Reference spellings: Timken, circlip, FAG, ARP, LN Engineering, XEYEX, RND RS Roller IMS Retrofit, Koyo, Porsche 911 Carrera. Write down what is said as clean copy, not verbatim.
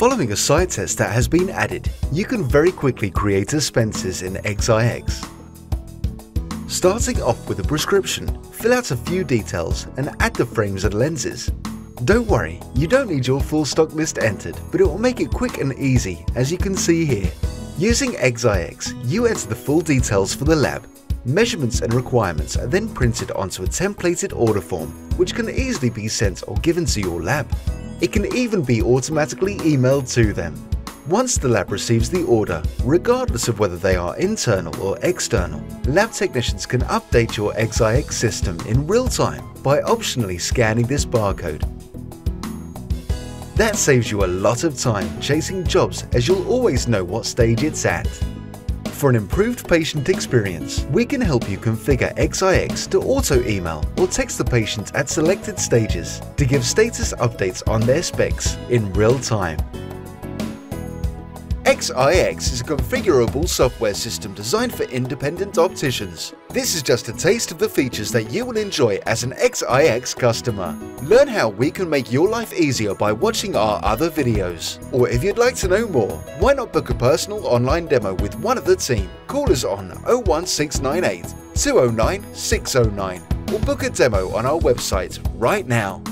Following a side test that has been added, you can very quickly create dispenses in XEYEX. Starting off with a prescription, fill out a few details and add the frames and lenses. Don't worry, you don't need your full stock list entered, but it will make it quick and easy, as you can see here. Using XEYEX, you enter the full details for the lab. Measurements and requirements are then printed onto a templated order form, which can easily be sent or given to your lab. It can even be automatically emailed to them. Once the lab receives the order, regardless of whether they are internal or external, lab technicians can update your XEYEX system in real time by optionally scanning this barcode. That saves you a lot of time chasing jobs, as you'll always know what stage it's at. For an improved patient experience, we can help you configure XEYEX to auto-email or text the patient at selected stages to give status updates on their specs in real time. XEYEX is a configurable software system designed for independent opticians. This is just a taste of the features that you will enjoy as an XEYEX customer. Learn how we can make your life easier by watching our other videos. Or if you'd like to know more, why not book a personal online demo with one of the team? Call us on 01698 209 609 or book a demo on our website right now.